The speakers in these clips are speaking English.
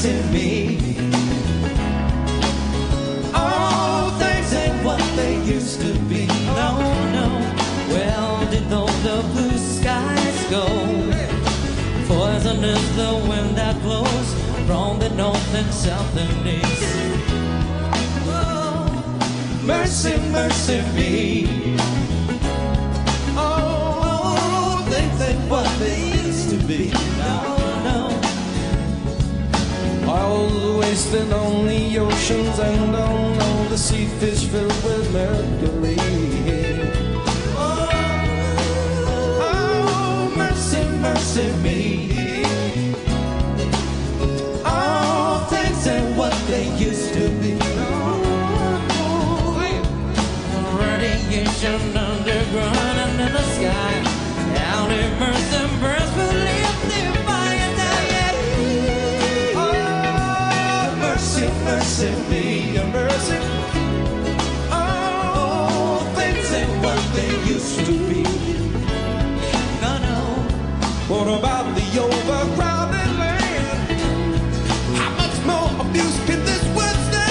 works in me. Oh, things ain't what they used to be. No, no. Well, did though the blue skies go? Poison is the wind that blows from the north and south and east. Oh, mercy, mercy me. Oh, things ain't what they used to be. No, no. All the wasted lonely oceans and on all the sea fish filled with mercury. Oh, oh, mercy, mercy me. All things ain't what they used to be. Oh, radiation underground and in the sky. Out in birth and breath believe the fire that you. Oh, mercy, mercy me, oh, mercy. Oh, things ain't what they used to be. No, no. What about the overcrowded land? How much more abuse can this world stand?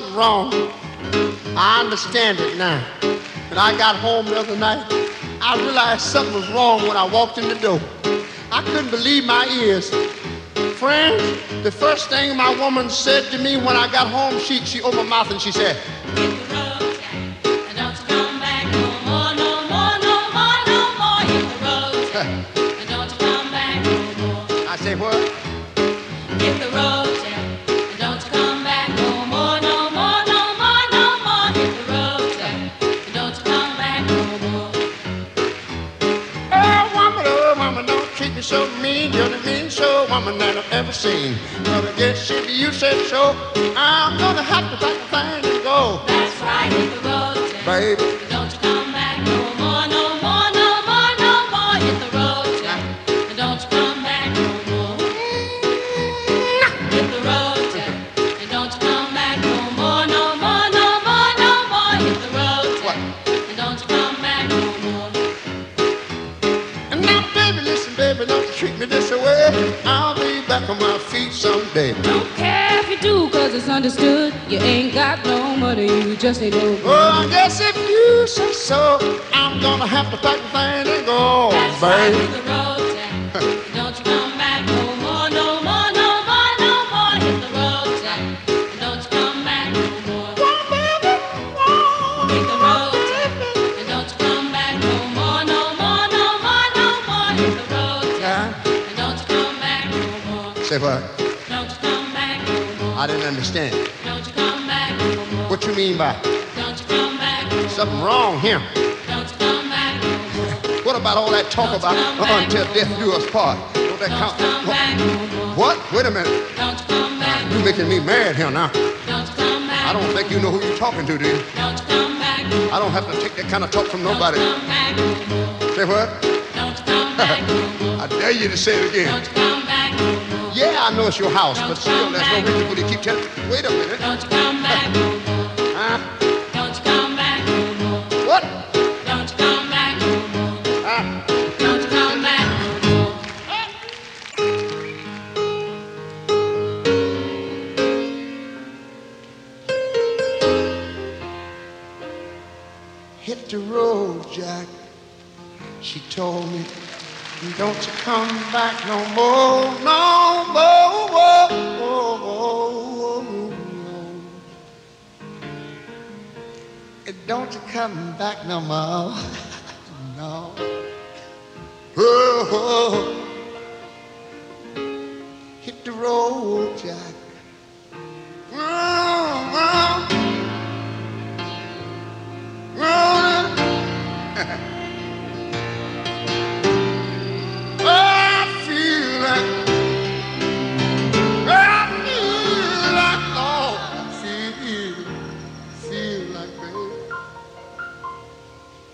took wrong. I understand it now. When I got home the other night, I realized something was wrong when I walked in the door. I couldn't believe my ears. Friends, the first thing my woman said to me when I got home, she opened her mouth and she said, so mean, you're the meanest show woman that I've ever seen. But I guess if you said so, I'm gonna have to pack a thing and go. That's right, hit the road, Jack. Baby, don't you come back no more, no more, no more, no more. Hit the road, Jack, and don't you come back no more. Hit the road, Jack, and don't you come back no more, no more, no more, no more. Hit the road, Jack, and don't you come back no more. And now, baby, listen, baby, don't treat me this way. I'll be back on my feet someday. Don't care if you do, cause it's understood. You ain't got no money, you just ain't no good. Oh, I guess if you say so, I'm gonna have to pack the thing and go. That's right, hit the road, Jack. Don't you come back no more, no more, no more, no more. Hit the road, Jack. Don't you come back no more. Hit the road, Jack. Don't you come back no more, no more, no more, no more. Hit the road, Jack. Don't you come back no more. Say what? Don't you come back no more. I didn't understand. Don't you come back no more. What you mean by? Don't you come back no more. Something wrong here. Don't you come back no more. What about all that talk about until death do us part? Don't that count? What? Wait a minute. Don't you come back. You're making me mad here now. Don't you come back. I don't think you know who you're talking to, do you? Don't you come back. I don't have to take that kind of talk from nobody. Don't you come back no more. Say what? Don't you come back no more. I dare you to say it again. Don't you come back no more. Yeah, I know it's your house, but still, there's no reason for you to keep telling. Wait a minute. Don't you come back no more. Huh? Don't you come back no more. What? Don't you come back no more. Huh? Don't you come back no more. Hit the road, Jack. She told me, don't you come back no more, no more, oh, oh, oh, oh. Don't you come back no more, no. Oh, oh. Hit the road, Jack. Oh, oh. Oh, oh.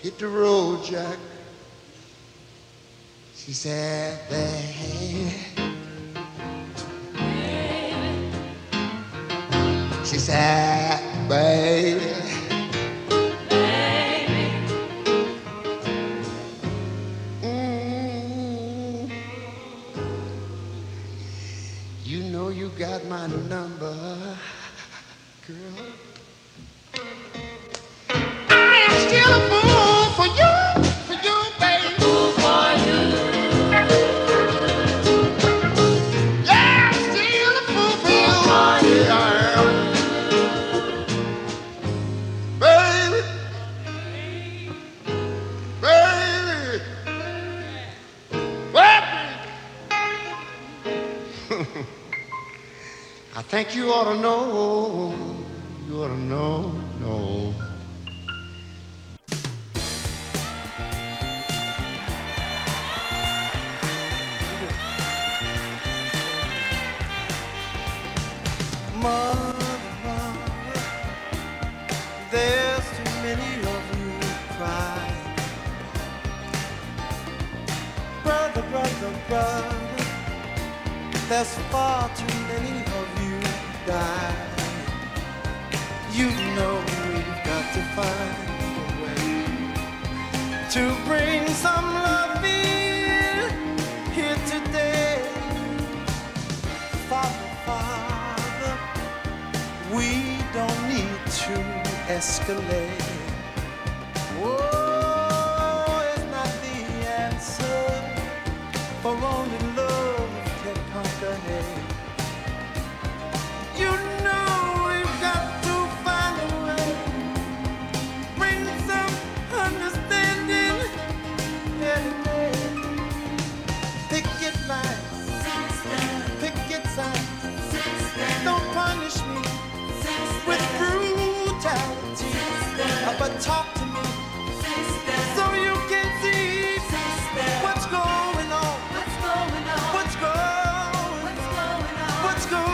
Hit the road, Jack. She said, baby. Baby. She said, baby. Baby. Mm. You know you got my number, girl. I am still a fool. For you, baby. Fool for you. Yeah, I'm still a fool for you. Fool for you. Yeah, I am. Baby. Baby. Baby. I think you ought to know. You ought to know. No. There's too many of you crying. Brother, brother, brother, there's far too many of you dying. You know we've got to find a way to bring some love in here today. Father, Father, we don't need escalate. War is not the answer, for only love can conquer hate. You know we've got to find a way, bring some understanding every day. Picket lines, picket signs, don't punish me with brutality, but talk to me so you can see what's going on, what's going on, what's going on, what's going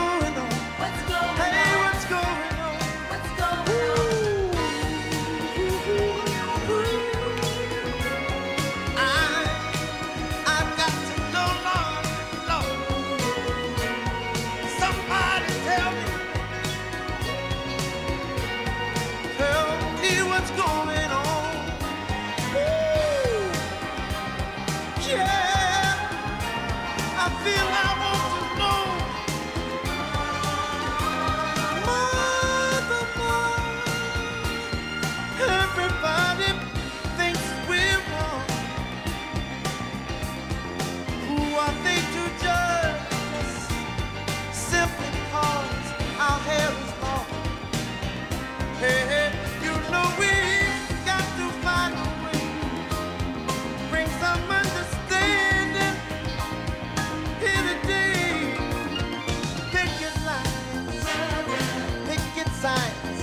on, hey, what's going on, what's going on. I've got to know, Lord, somebody tell me. What's going on? Woo! Yeah, I feel I want to know. Mother, mother, everybody thinks we're wrong. Who are they to judge us? Simply cause our hair is long. Hey, hey. No, we've got to find a way, bring some understanding in a day. Picket lines, picket signs,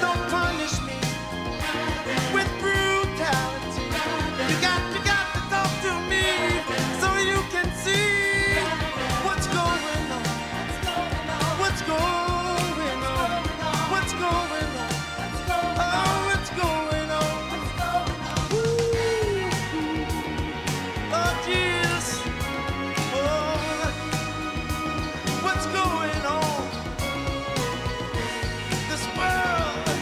don't punish me with brutality. You got to talk to me so you can see what's going on, what's going on, what's going on. Oh, what's going on? What's going on? Ooh. Oh, Jesus. Oh, what's going on? This world,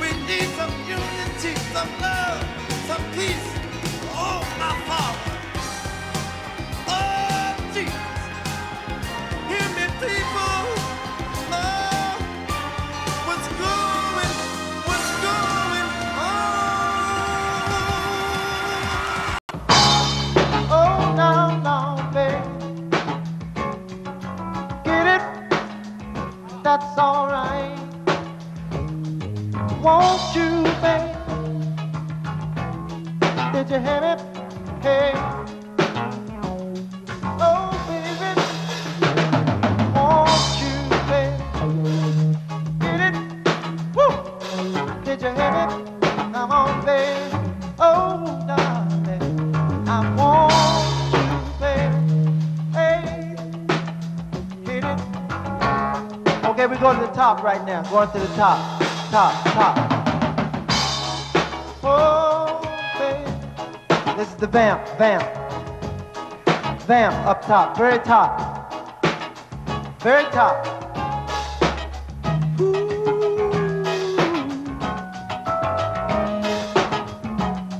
we need some unity, some love, some peace. Oh, my Father. Oh, Jesus. Hear me, people. Oh, what's going on? That's all right. Won't you, babe? Did you hear it? Hey. Oh, baby. Won't you, babe? Get it? Woo! Did you hear it? Come on, babe. Oh, darling. I want you, babe. Hey. Get it? Okay, we go to the top right now. Going to the top, top, top. Oh, baby. This is the vamp, vamp. Vamp up top, very top. Very top. Ooh.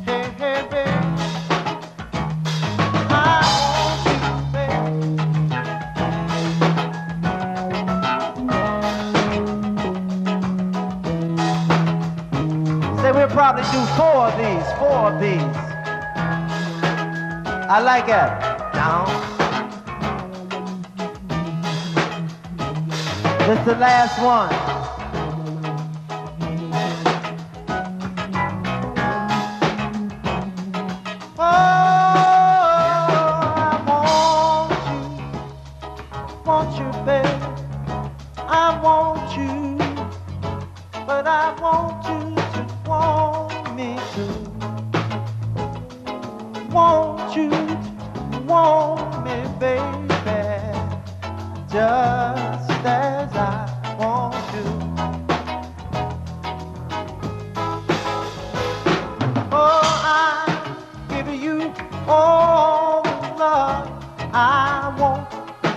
Hey, hey, baby. I want you, baby. Probably do four of these. I like it. Down. This is the last one. Oh, I want you, babe. I want you, but I want you. Want me to, want you to want me, baby, just as I want you. Oh, I give you all the love I won't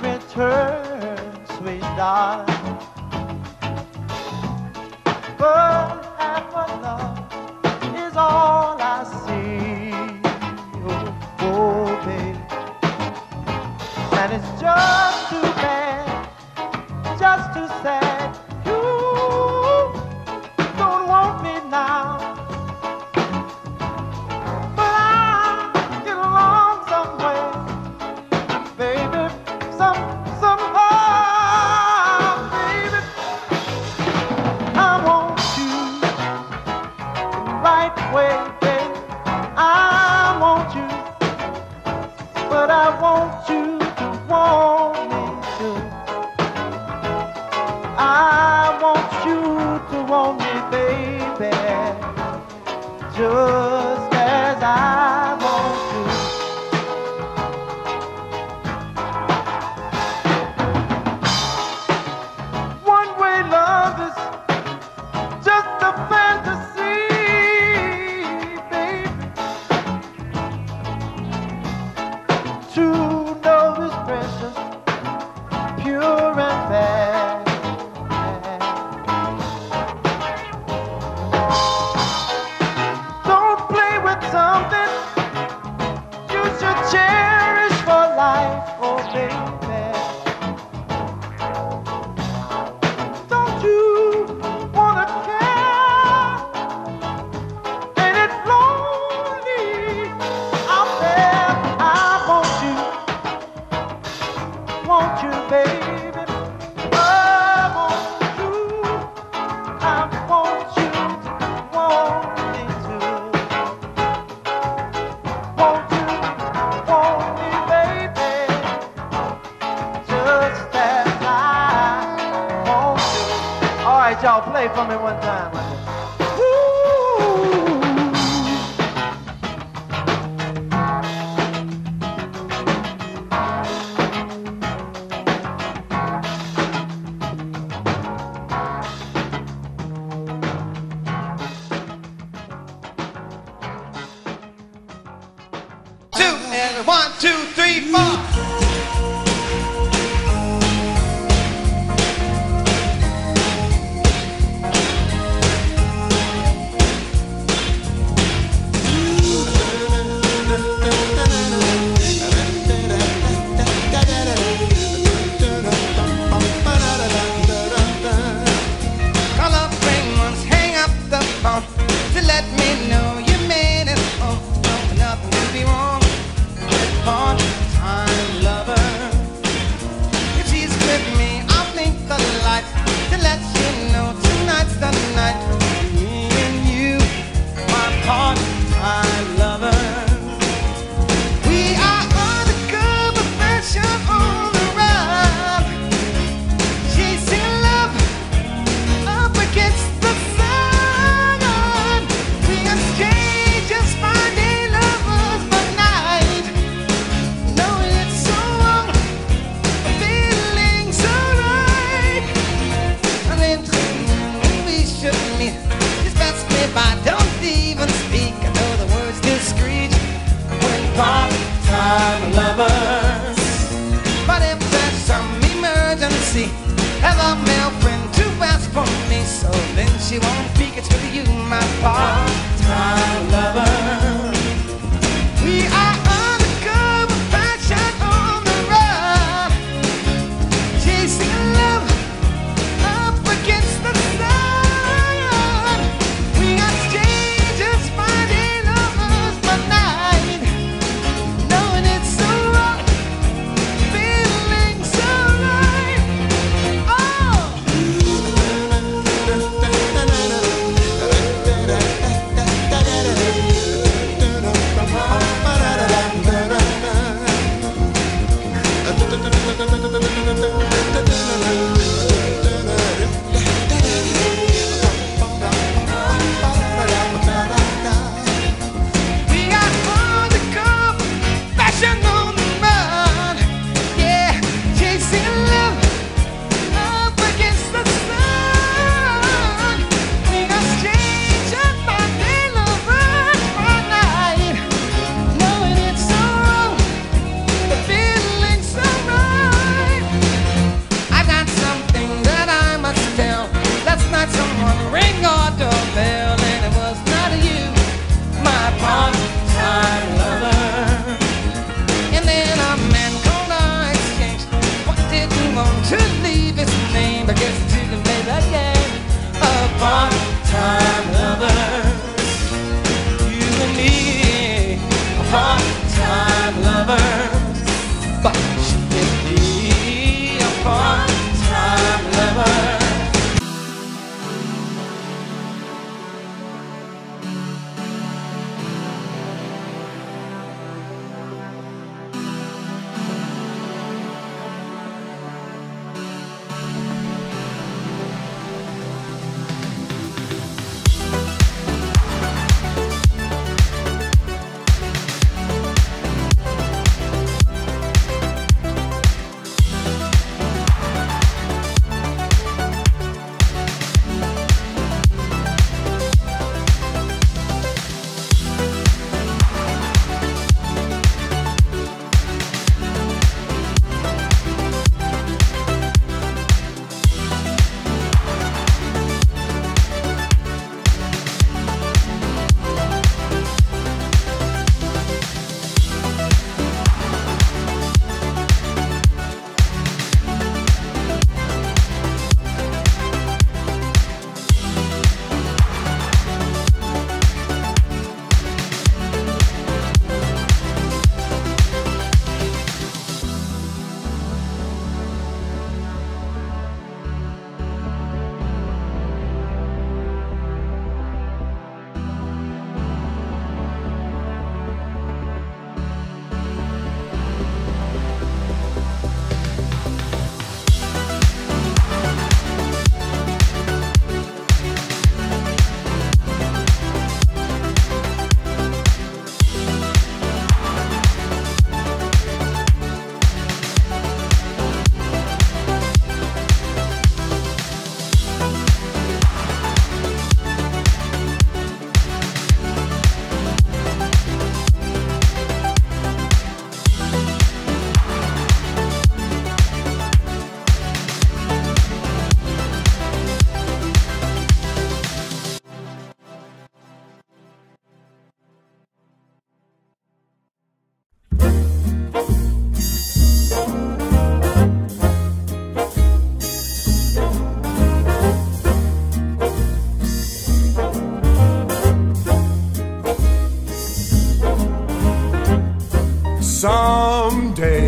return, sweet darling. But half of love is all I see. Oh, oh, baby. And it's just too bad, just too sad. You but I want you to want me to. I want you to want me, baby, just as I want you. One-way love is just a fantasy. Play for me one time.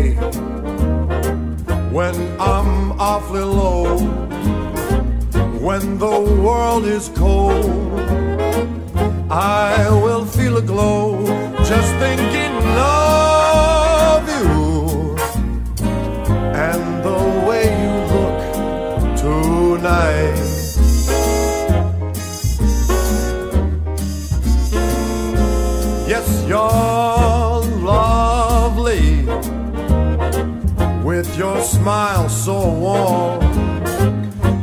me when I'm awfully low, when the world is cold. I will feel a glow just thinking of you and the way you look tonight. Yes, you're lovely with your smile so warm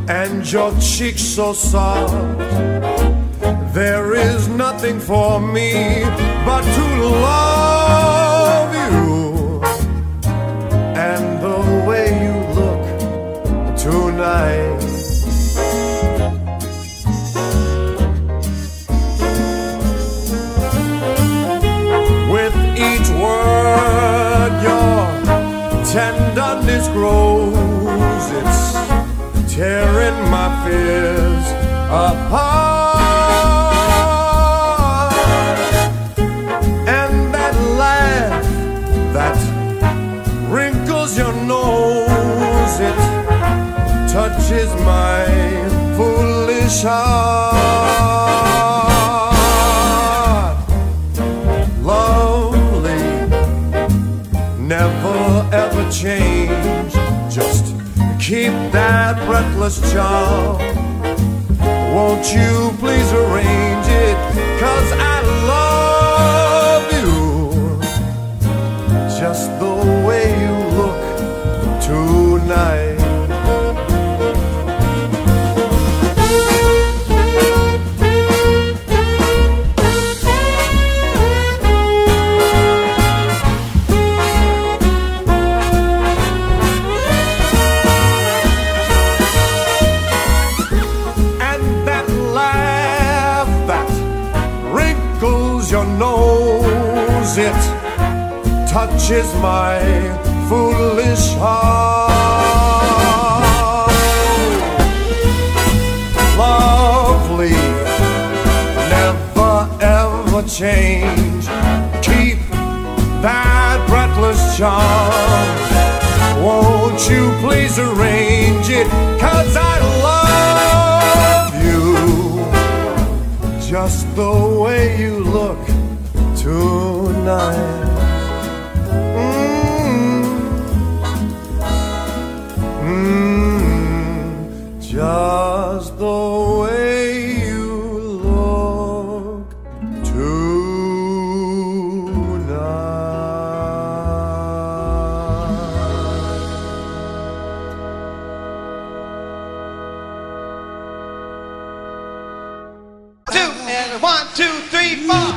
and your cheeks so soft. There is nothing for me but to love you and the way you look tonight. With each word your tenderness grows, it's tearing my fears apart. Touches my foolish heart. Lovely, never ever change. Just keep that breathless charm. Won't you please arrange it? 'Cause I love you just the way you look tonight. Touches my foolish heart. Lovely, never ever change. Keep that breathless charm. Won't you please arrange it? 'Cause I love you just the way you look tonight. Just the way you look tonight. 2 and 1, 2, 3, 4.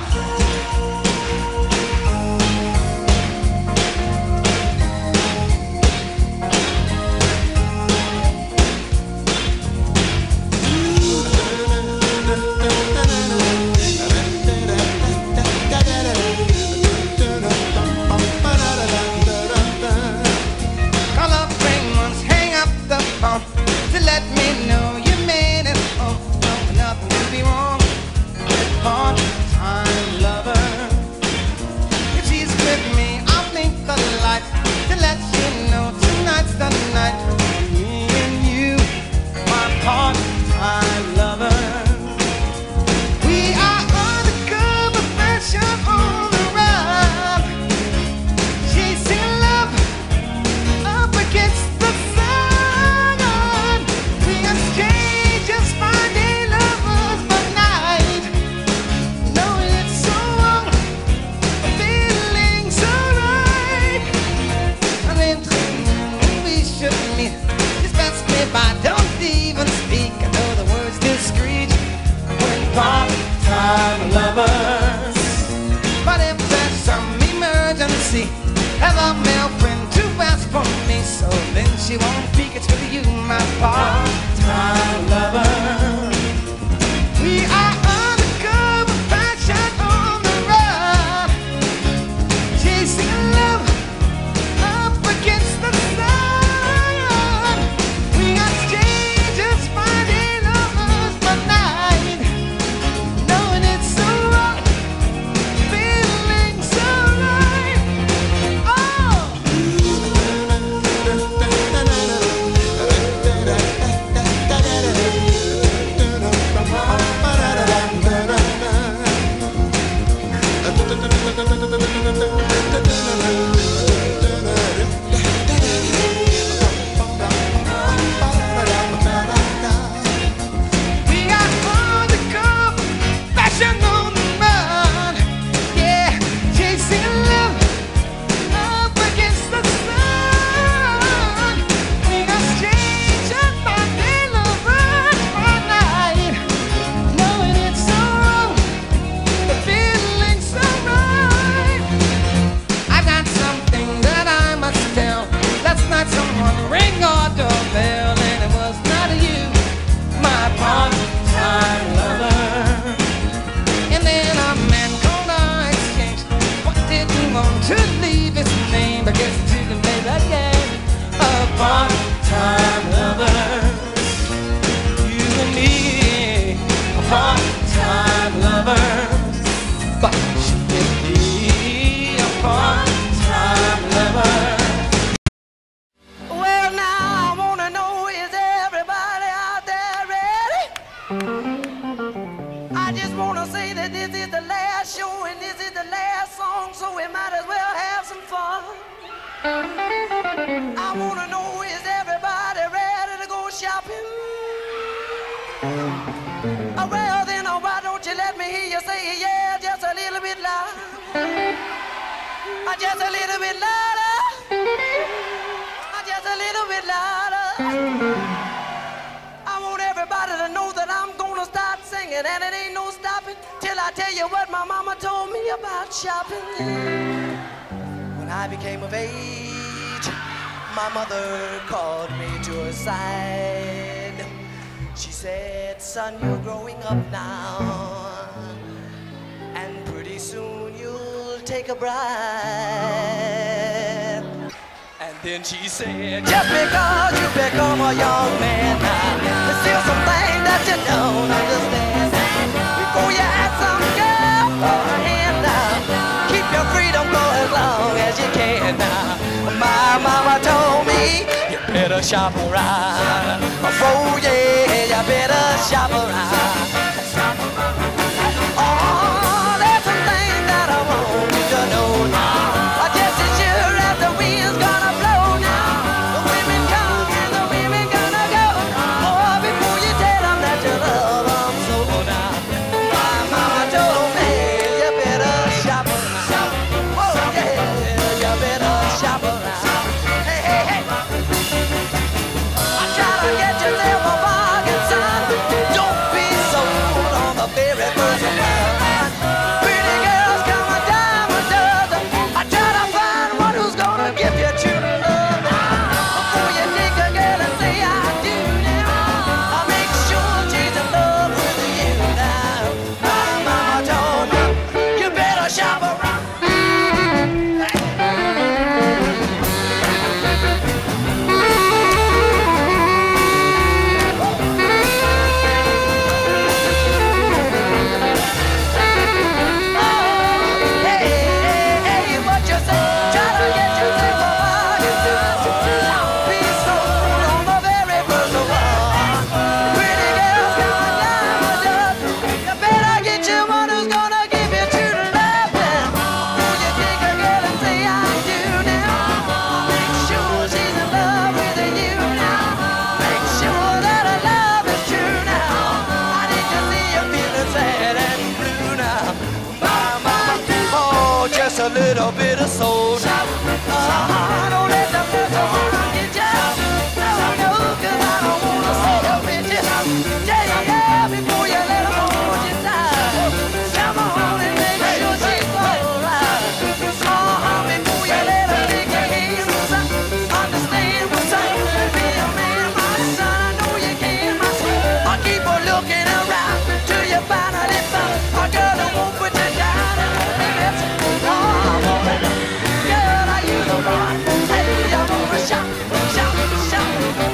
just a little bit louder. Just a little bit louder. I want everybody to know that I'm gonna start singing, and it ain't no stopping till I tell you what my mama told me about shopping. When I became of age, my mother called me to her side. She said, son, you're growing up now, and pretty soon you'll take a bride. And then she said, just because you become a young man now, there's still some things that you don't understand. Before you ask some girl for a handout, keep your freedom for as long as you can now. My mama told me, you better shop around. Oh yeah, you better shop around. Oh, there's some things that I want you to know now.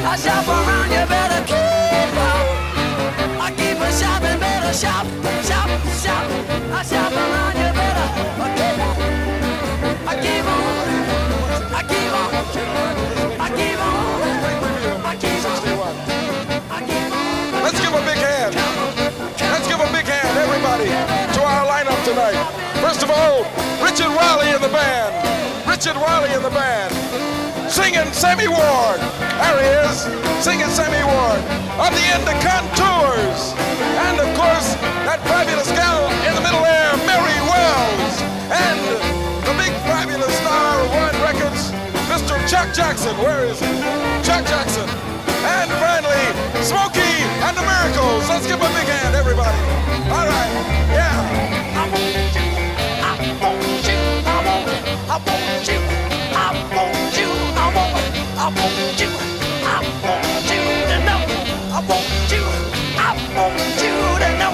I shop around, you better keep on. I keep on shopping, better shop, shop, shop. I shop around, you better keep on. I keep on, I keep on, I keep on, I keep on. Let's give a big hand. Let's give a big hand, everybody, to our lineup tonight. First of all, Richard Riley in the band. Richard Riley in the band. Singing Sammy Ward. There he is, singing Sammy Ward. On the end, the Contours. And of course, that fabulous gal in the middle there, Mary Wells. And the big fabulous star of Wine Records, Mr. Chuck Jackson. Where is he? Chuck Jackson. And finally, Smokey and the Miracles. Let's give a big hand, everybody. All right, yeah. I want you, I want you, I want you, I want you, I want you. I want you, I want you to know. I want you, I want you to know.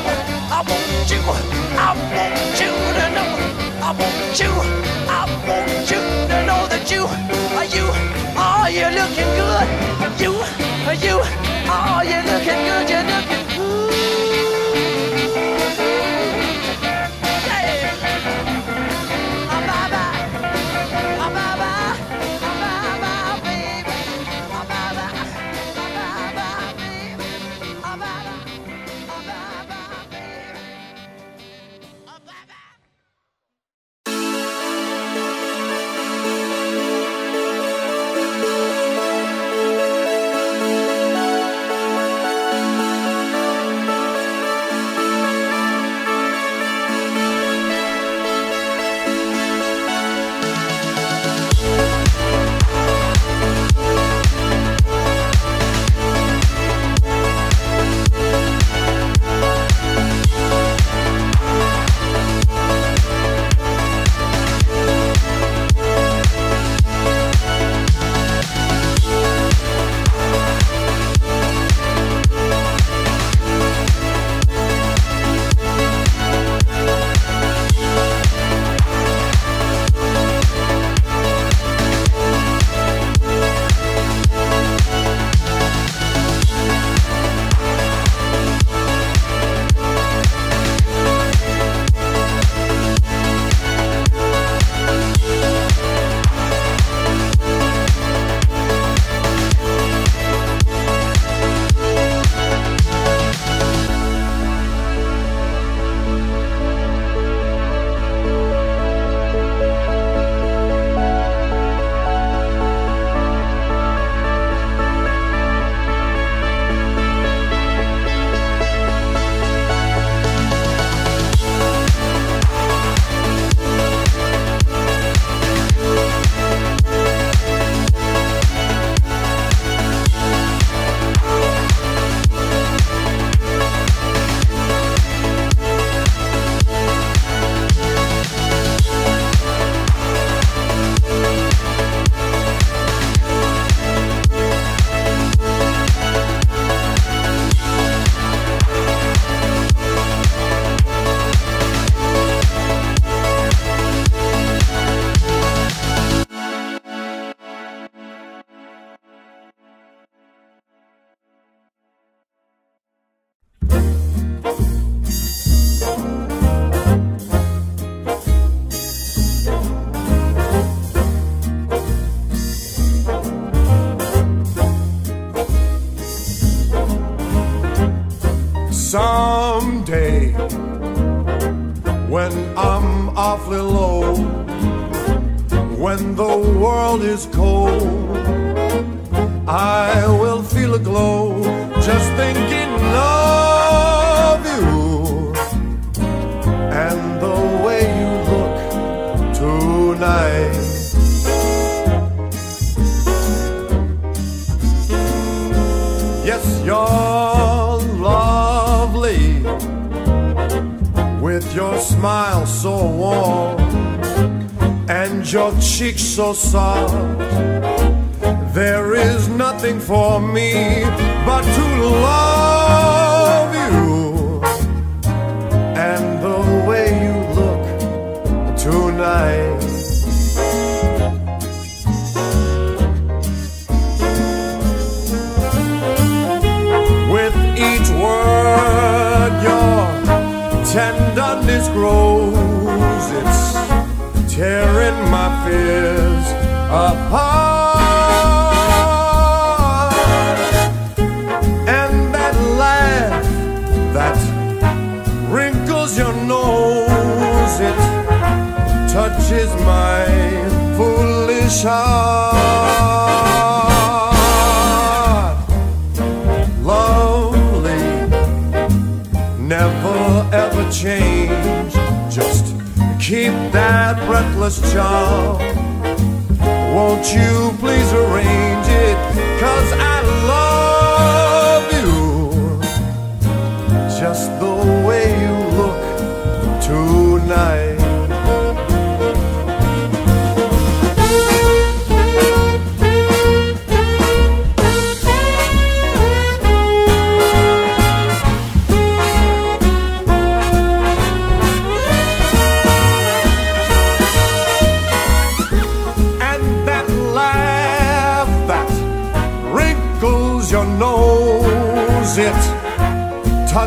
I want you, I want you to know. I want you, I want you to know that you're looking good. You're looking good, you're looking good. Hey, oh, bye-bye, oh, bye-bye. someday when I'm awfully low, when the world is cold, I will feel a glow just thinking of you and the way you look tonight. Yes, you're lovely with your smile so warm and your cheeks so soft. There is nothing for me but to love you and the way you look tonight. Each word your tenderness grows, it's tearing my fears apart. And that laugh that wrinkles your nose, it touches my foolish heart. Never ever change, just keep that breathless charm. Won't you please arrange it, 'cause I love you just the way you look tonight.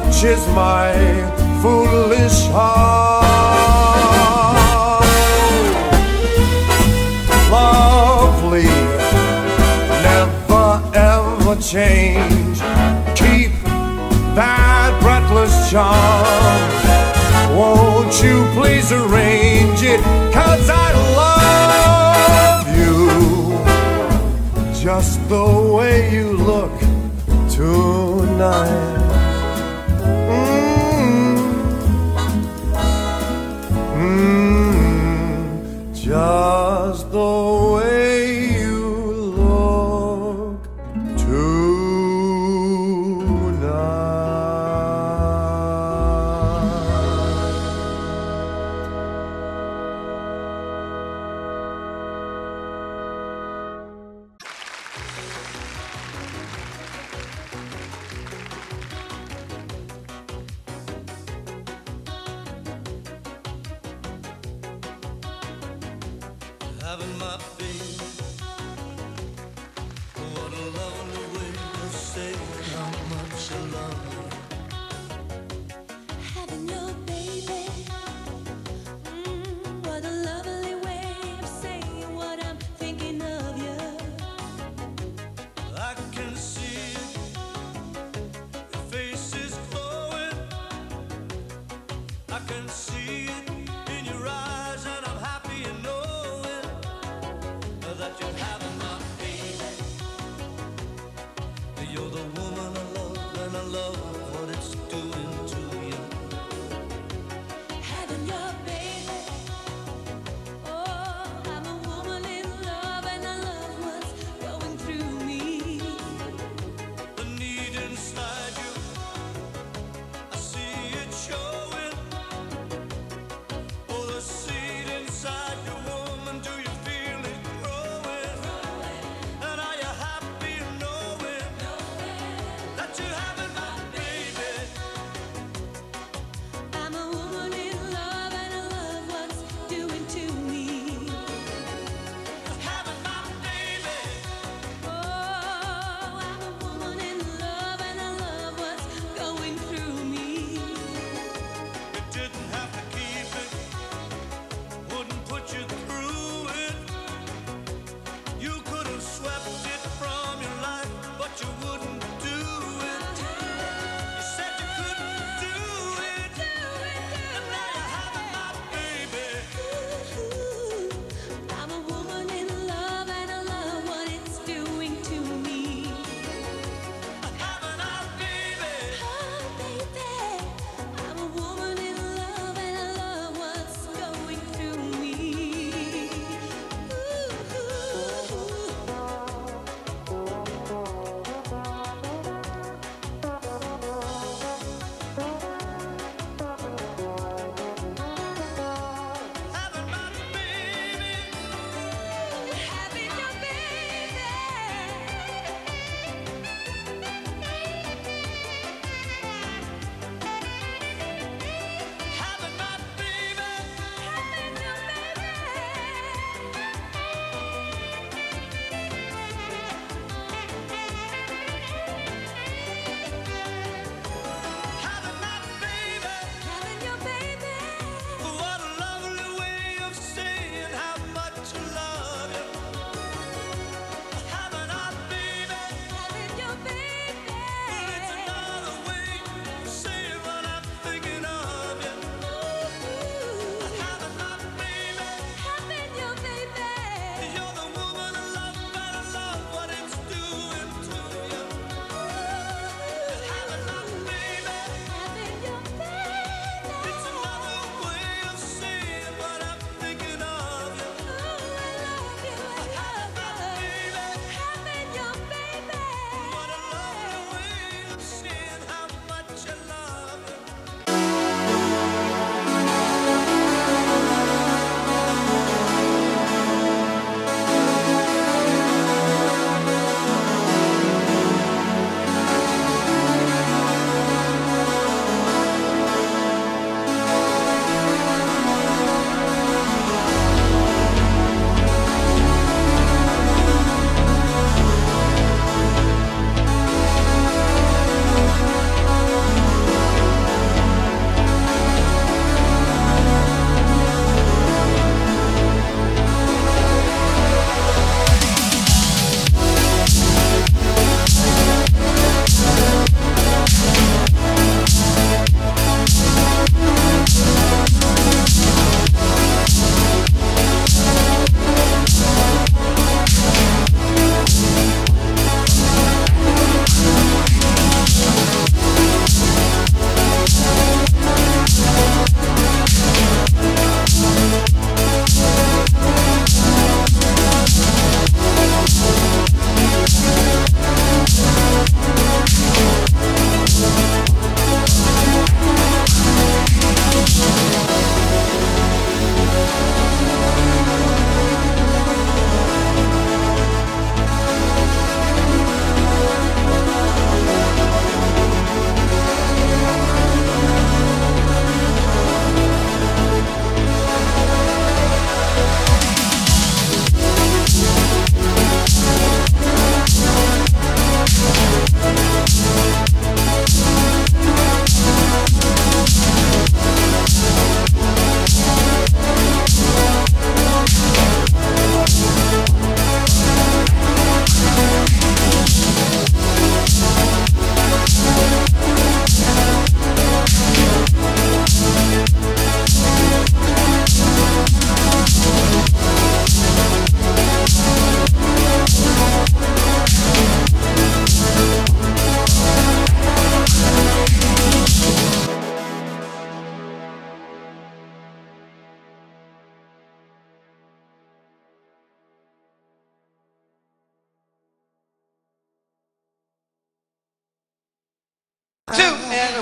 Touches my foolish heart. Lovely, never ever change, keep that breathless charm. Won't you please arrange it, 'cause I love you just the way you look tonight. Just the way you look tonight.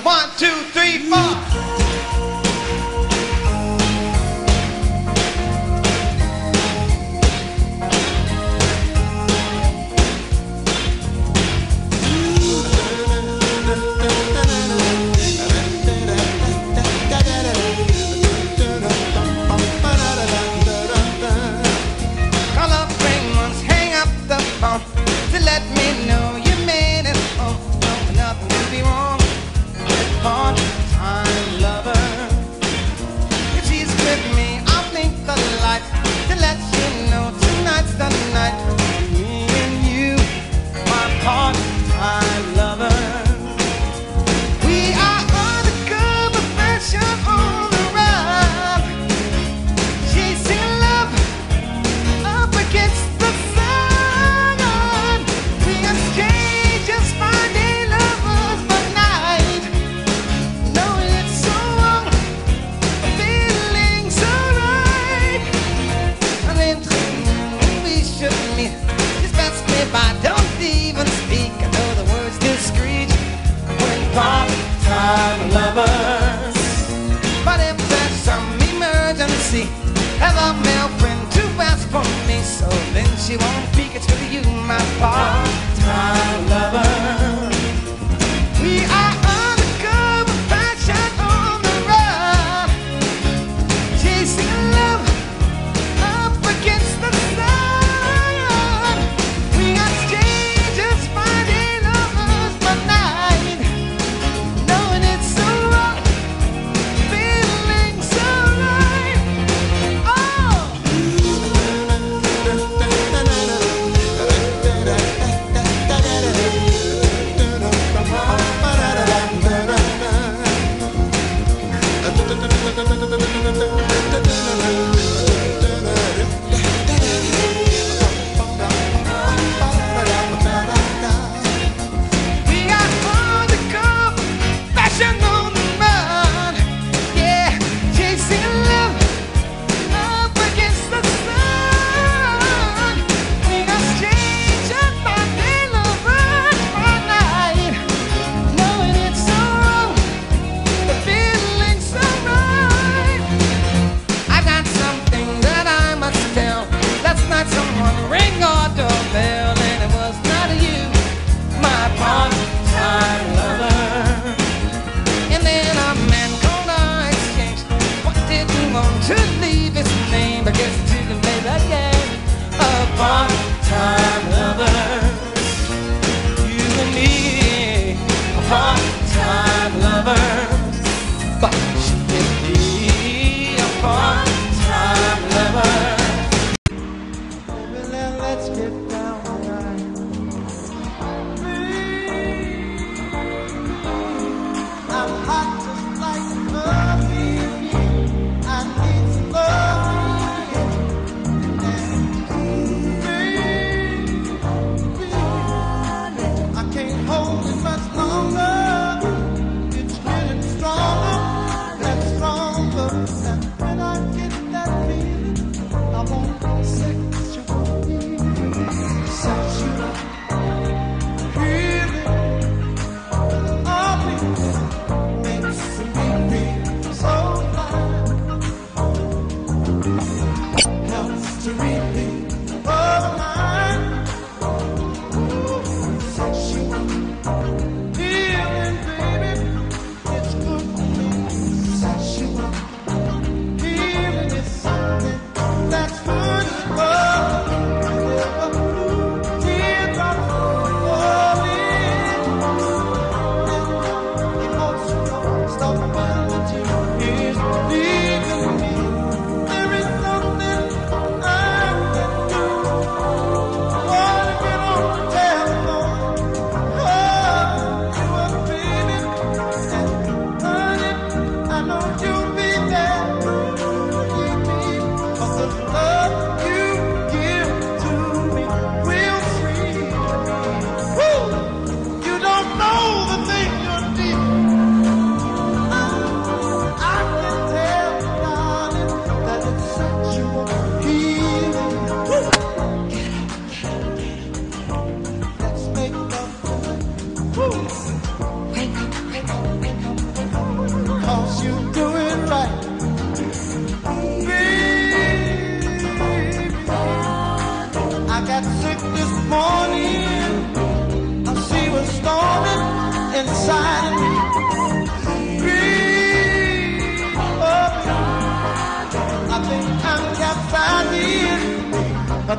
Everybody, 1, 2, 3, 4.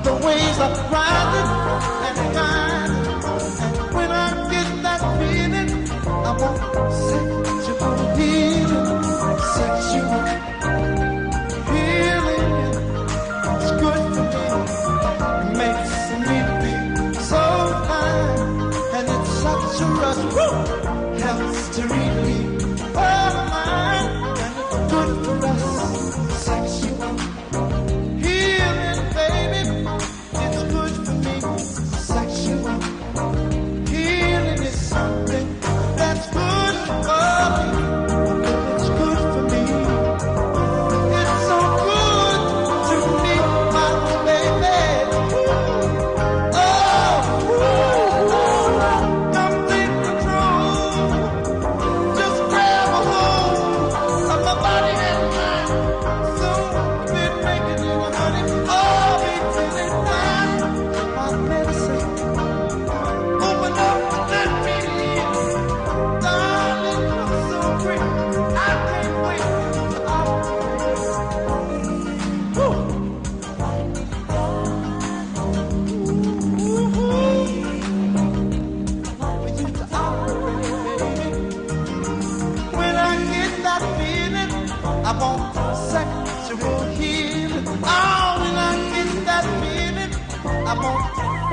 but the waves are rising and rising. And when I get that feeling, I want sexual healing, sexual healing. It's good for me, it makes me be so fine, and it's such a rush, woo, helps to read me all mine, and it's good for us, sexual.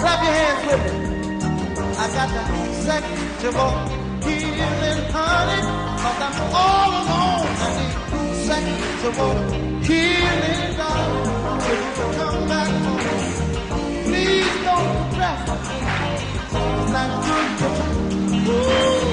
Clap your hands with me. I got the sexual healing, honey, 'cause I'm all alone. I need sexual healing, darling. If you come back to me, please don't regret. It's not good for you. Mary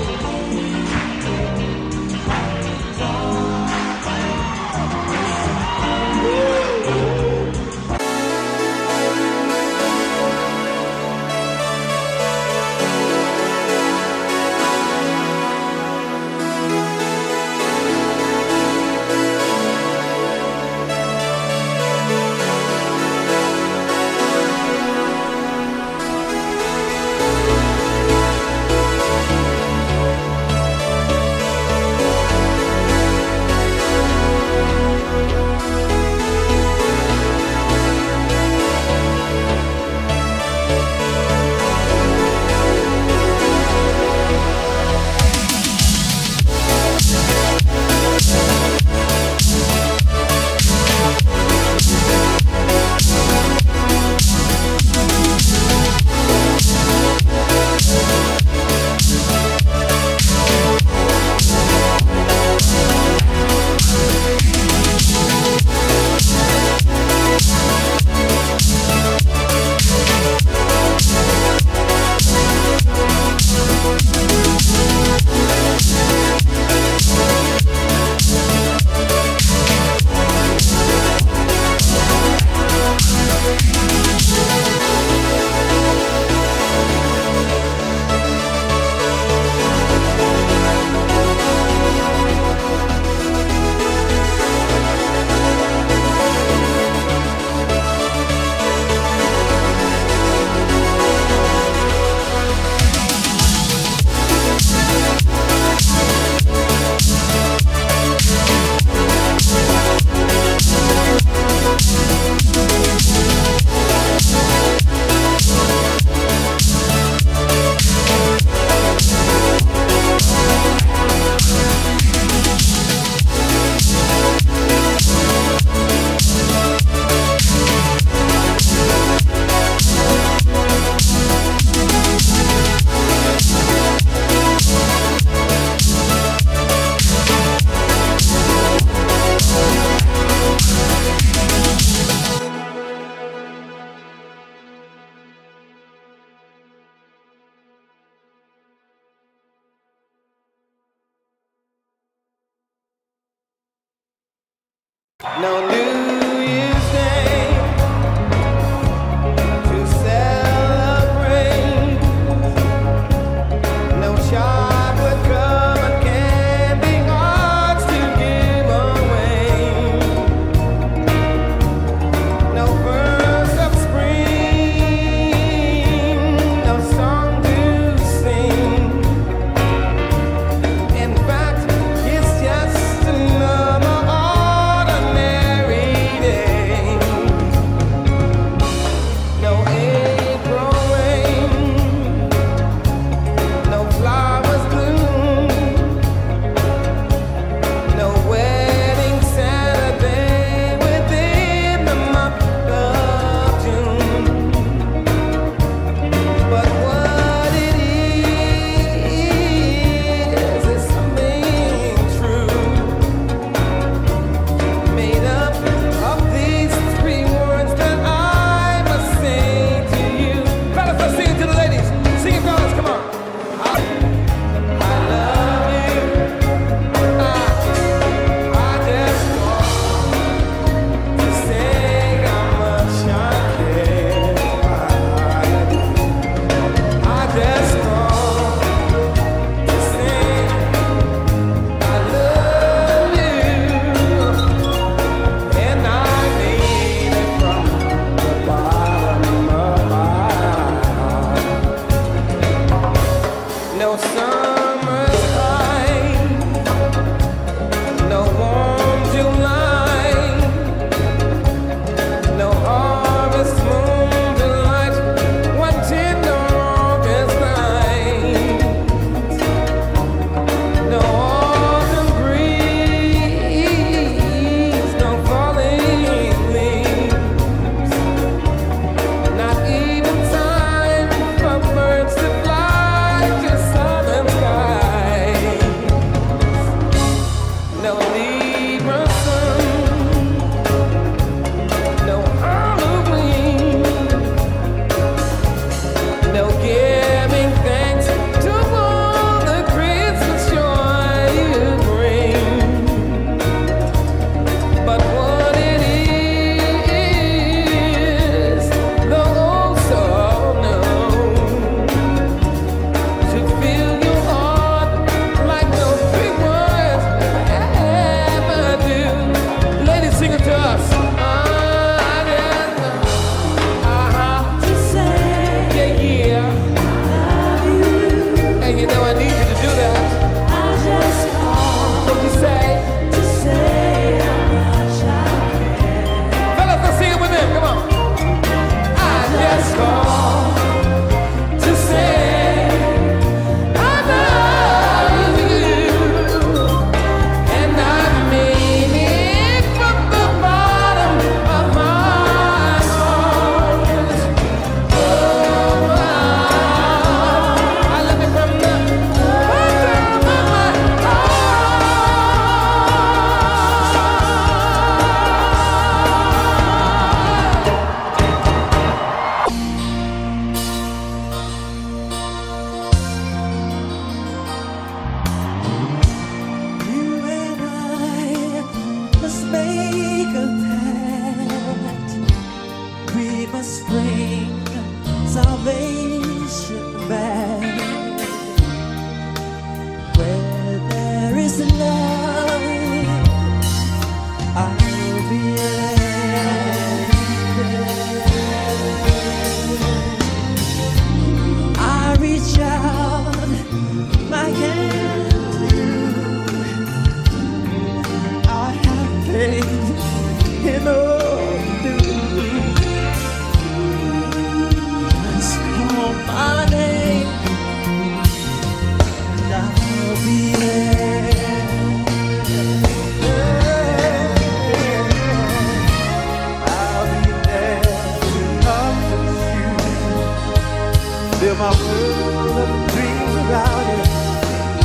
Live my world and dreams about you.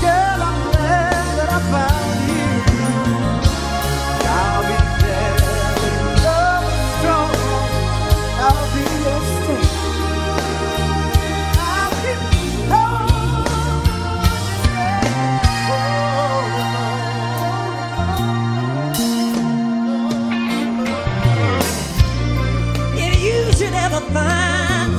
Girl, I'm glad that I found you. I'll be there in love and strong. I'll be your strength. I'll be your strength. If you should ever find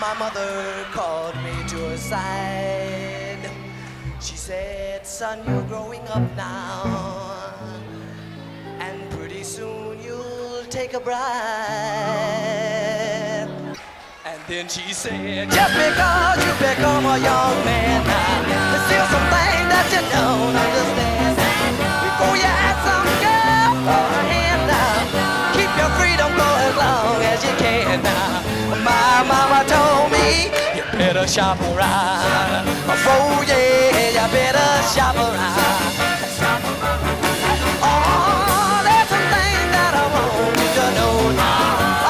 my mother called me to her side. She said, son, you're growing up now, and pretty soon you'll take a bride. And then she said, just because you become a young man now, there's still something that you don't understand. Before you ask some girl for a hand now, keep your freedom for as long as you can now. My mama told me, you better shop around. Oh yeah, you better shop around. Oh, that's the thing that I want you to know now.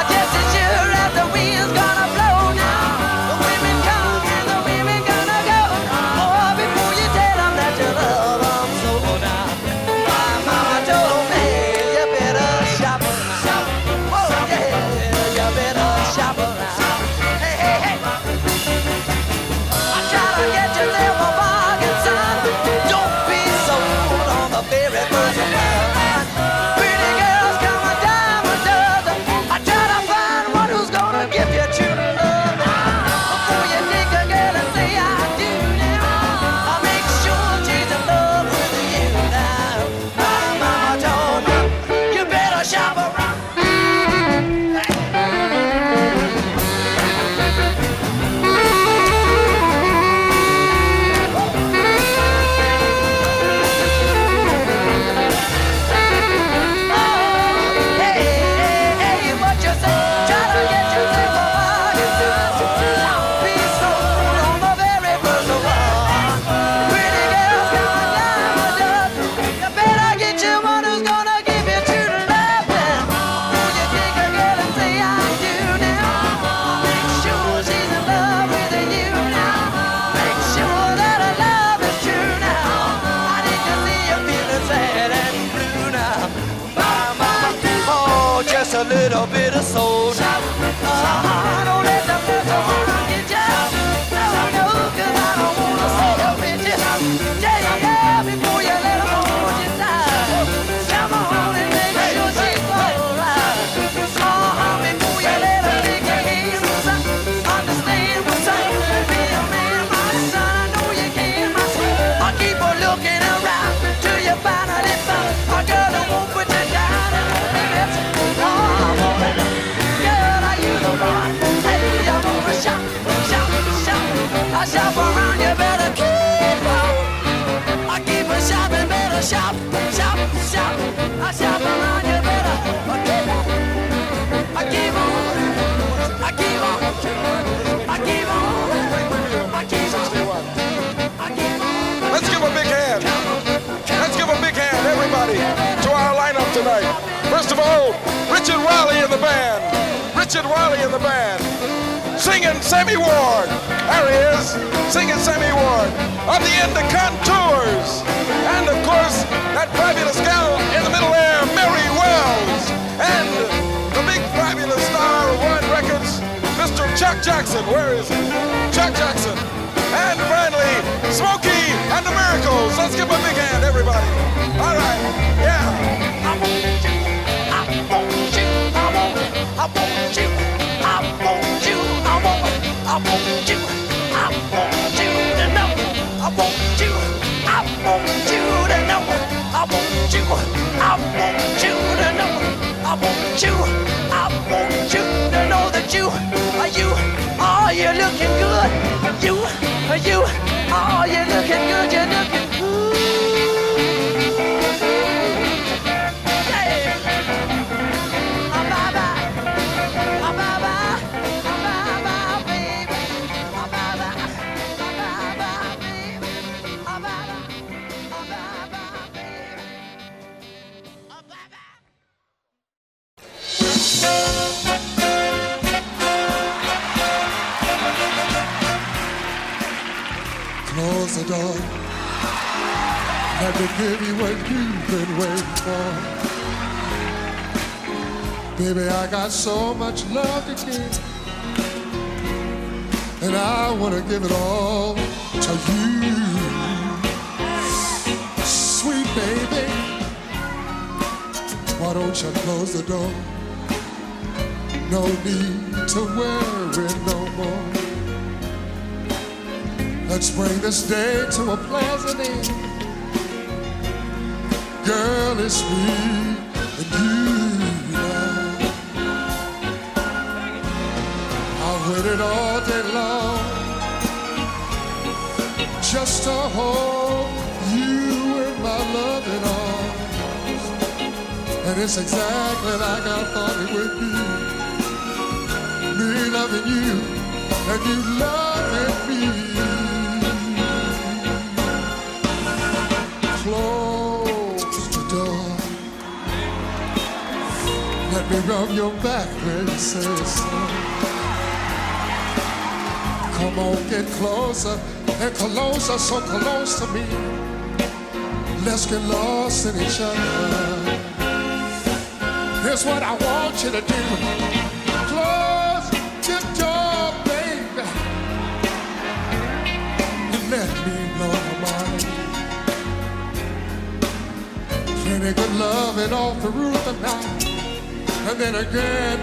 Just as sure as the wind's gonna blow now, the women come and the women gonna go. Oh, before you tell them that you love them so now. My mama told me, you better shop around. Oh yeah, you better shop around. I shop around, you better keep on. I keep on shopping, better shop, shop, shop. I shop around, you better keep on. I keep on, I keep on, I keep on, I keep on, I keep on. Let's give a big hand. Let's give a big hand, everybody, to our lineup tonight. First of all, Richard Riley in the band. Richard Riley in the band. Singing Sammy Ward. There he is, singing Sammy Ward. On the end, the Contours. And of course, that fabulous gal in the middle there, Mary Wells. And the big fabulous star of Wine Records, Mr. Chuck Jackson. Where is he? Chuck Jackson. And finally, Smokey and the Miracles. Let's give a big hand, everybody. All right, yeah. I want you, I want you, I want you, I want you. I want you, I want you to know. I want you, I want you to know. I want you, I want you to know. I want you, I want you to know that you, oh, you're looking good. You, oh, you're looking good, you're looking good. Hey, oh, bye-bye, oh, bye-bye. Close the door. Let me give you what you've been waiting for. Baby, I got so much love to give, and I want to give it all to you. Sweet baby, why don't you close the door? No need to worry no more. Let's bring this day to a pleasant end. Girl, it's me and you now. I've waited all day long just to hold you in my loving arms. And it's exactly like I thought it would be. Me loving you and you loving me. Close the door. Let me rub your back, princess. Come on, get closer and closer, so close to me. Let's get lost in each other. Here's what I want you to do. Close your door, baby, and let me blow my mind. Plenty good loving off the roof at night, and then again,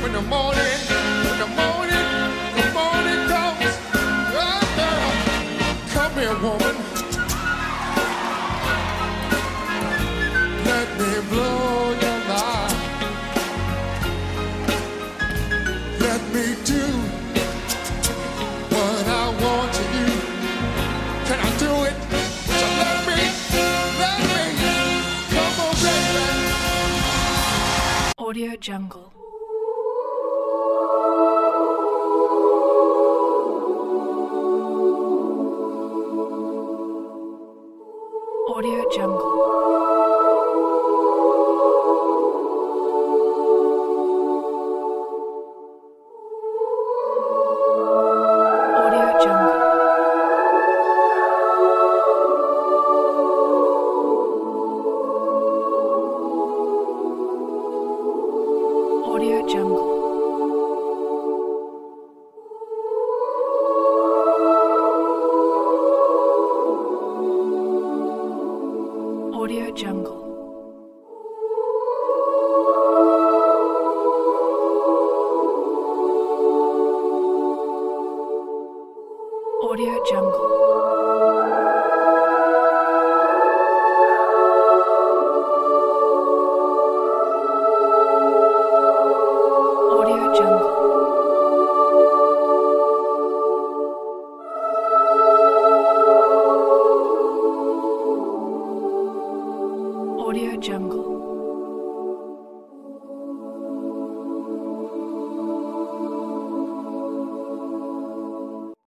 when the morning comes, oh girl, come here, woman, let me blow your mind, let me do what I want to do, can I do it? Audio Jungle. Audio Jungle. Audio Jungle.